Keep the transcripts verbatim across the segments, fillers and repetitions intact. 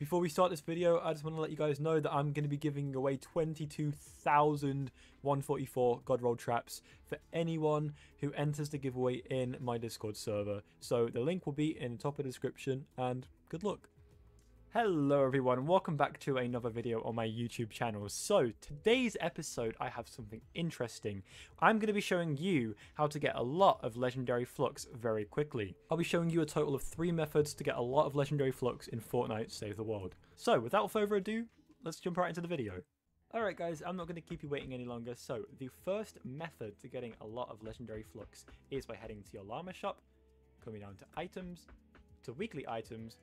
Before we start this video, I just want to let you guys know that I'm going to be giving away twenty-two thousand one hundred forty-four God Roll Traps for anyone who enters the giveaway in my Discord server. So the link will be in the top of the description, and good luck. Hello everyone, welcome back to another video on my YouTube channel. So today's episode, I have something interesting. I'm going to be showing you how to get a lot of legendary flux very quickly. I'll be showing you a total of three methods to get a lot of legendary flux in Fortnite Save the World. So without further ado, let's jump right into the video. Alright guys, I'm not going to keep you waiting any longer. So the first method to getting a lot of legendary flux is by heading to your llama shop, coming down to items, to weekly items,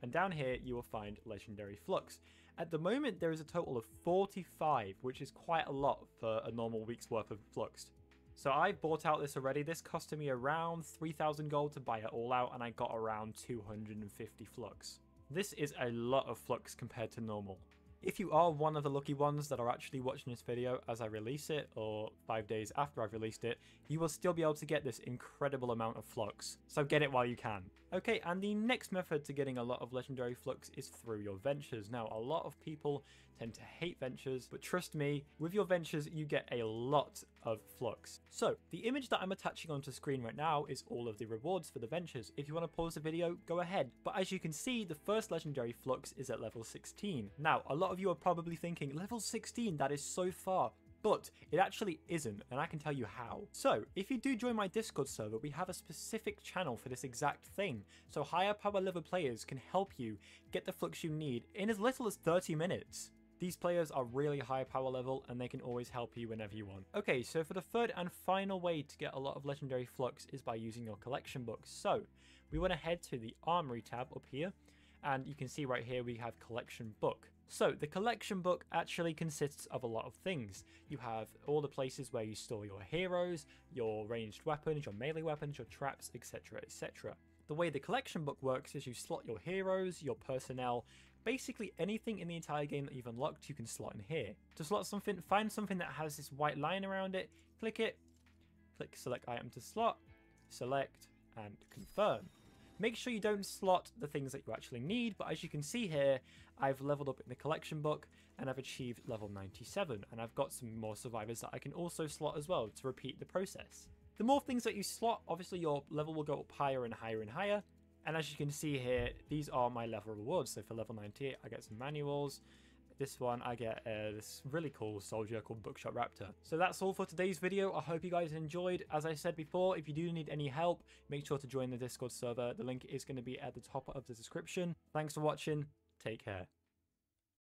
and down here you will find legendary flux. At the moment there is a total of forty-five, which is quite a lot for a normal week's worth of flux. So I've bought out this already. This cost me around three thousand gold to buy it all out, and I got around two hundred fifty flux. This is a lot of flux compared to normal. If you are one of the lucky ones that are actually watching this video as I release it, or five days after I've released it, you will still be able to get this incredible amount of flux. So get it while you can. Okay, and the next method to getting a lot of legendary flux is through your ventures. Now, a lot of people tend to hate ventures, but trust me, with your ventures, you get a lot of flux. So the image that I'm attaching onto screen right now is all of the rewards for the ventures. If you want to pause the video, go ahead. But as you can see, the first legendary flux is at level sixteen. Now, a lot of you are probably thinking, level sixteen, that is so far, but it actually isn't, and I can tell you how. So if you do join my Discord server, we have a specific channel for this exact thing, so higher power level players can help you get the flux you need in as little as thirty minutes. These players are really high power level, and they can always help you whenever you want. Okay, so for the third and final way to get a lot of legendary flux is by using your collection books. So we want to head to the armory tab up here, and you can see right here we have collection book. So the collection book actually consists of a lot of things. You have all the places where you store your heroes, your ranged weapons, your melee weapons, your traps, etc, et cetera. The way the collection book works is you slot your heroes, your personnel, basically anything in the entire game that you've unlocked you can slot in here. To slot something, find something that has this white line around it, click it, click select item to slot, select and confirm. Make sure you don't slot the things that you actually need, but as you can see here, I've leveled up in the collection book and I've achieved level ninety-seven, and I've got some more survivors that I can also slot as well to repeat the process. The more things that you slot, obviously your level will go up higher and higher and higher, and as you can see here, these are my level rewards. So for level ninety-eight, I get some manuals. This one, I get uh, this really cool soldier called Bookshot Raptor. So that's all for today's video. I hope you guys enjoyed. As I said before, if you do need any help, make sure to join the Discord server. The link is going to be at the top of the description. Thanks for watching. Take care.